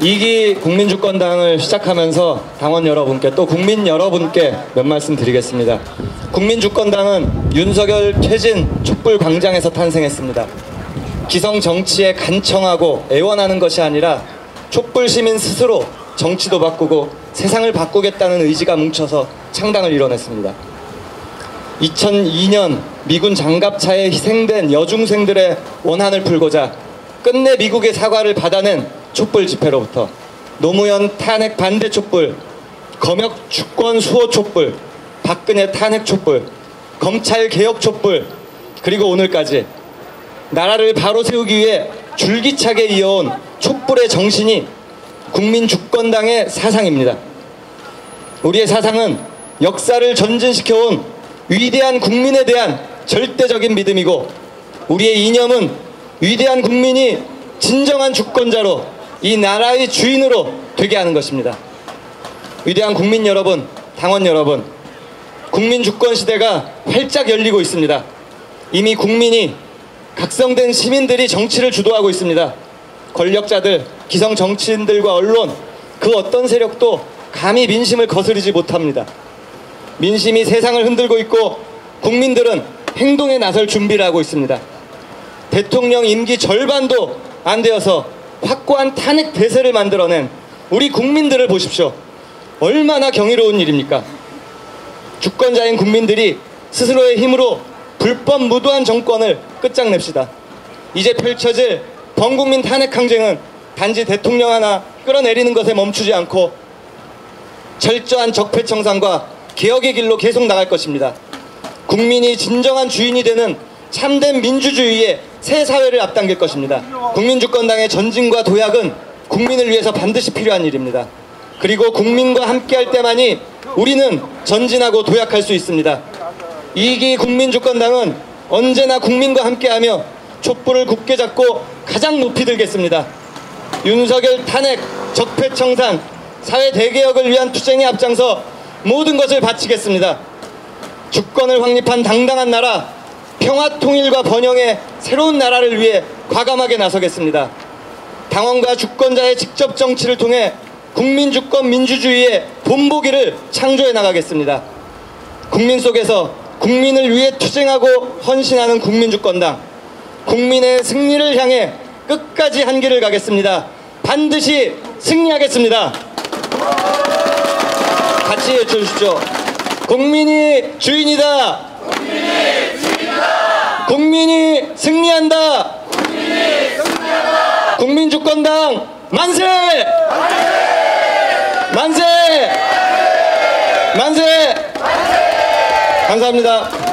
2기 국민주권당을 시작하면서 당원 여러분께 또 국민 여러분께 몇 말씀 드리겠습니다. 국민주권당은 윤석열 퇴진 촛불광장에서 탄생했습니다. 기성정치에 간청하고 애원하는 것이 아니라 촛불시민 스스로 정치도 바꾸고 세상을 바꾸겠다는 의지가 뭉쳐서 창당을 이뤄냈습니다. 2002년 미군 장갑차에 희생된 여중생들의 원한을 풀고자 끝내 미국의 사과를 받아낸 촛불 집회로부터 노무현 탄핵 반대 촛불, 검역 주권 수호 촛불, 박근혜 탄핵 촛불, 검찰 개혁 촛불, 그리고 오늘까지 나라를 바로 세우기 위해 줄기차게 이어온 촛불의 정신이 국민주권당의 사상입니다. 우리의 사상은 역사를 전진시켜온 위대한 국민에 대한 절대적인 믿음이고, 우리의 이념은 위대한 국민이 진정한 주권자로, 이 나라의 주인으로 되게 하는 것입니다. 위대한 국민 여러분, 당원 여러분, 국민주권 시대가 활짝 열리고 있습니다. 이미 국민이, 각성된 시민들이 정치를 주도하고 있습니다. 권력자들, 기성 정치인들과 언론, 그 어떤 세력도 감히 민심을 거스르지 못합니다. 민심이 세상을 흔들고 있고 국민들은 행동에 나설 준비를 하고 있습니다. 대통령 임기 절반도 안 되어서 확고한 탄핵 대세를 만들어낸 우리 국민들을 보십시오. 얼마나 경이로운 일입니까? 주권자인 국민들이 스스로의 힘으로 불법 무도한 정권을 끝장냅시다. 이제 펼쳐질 범국민 탄핵 항쟁은 단지 대통령 하나 끌어내리는 것에 멈추지 않고 철저한 적폐청산과 개혁의 길로 계속 나갈 것입니다. 국민이 진정한 주인이 되는 참된 민주주의의 새 사회를 앞당길 것입니다. 국민주권당의 전진과 도약은 국민을 위해서 반드시 필요한 일입니다. 그리고 국민과 함께할 때만이 우리는 전진하고 도약할 수 있습니다. 2기 국민주권당은 언제나 국민과 함께하며 촛불을 굳게 잡고 가장 높이 들겠습니다. 윤석열 탄핵, 적폐청산, 사회 대개혁을 위한 투쟁에 앞장서 모든 것을 바치겠습니다. 주권을 확립한 당당한 나라, 평화 통일과 번영의 새로운 나라를 위해 과감하게 나서겠습니다. 당원과 주권자의 직접 정치를 통해 국민주권 민주주의의 본보기를 창조해 나가겠습니다. 국민 속에서 국민을 위해 투쟁하고 헌신하는 국민주권당, 국민의 승리를 향해 끝까지 한 길을 가겠습니다. 반드시 승리하겠습니다. 같이 외쳐주십시오. 국민이 주인이다. 국민이 승리한다. 국민주권당 만세! 만세! 만세! 만세! 만세! 만세! 감사합니다.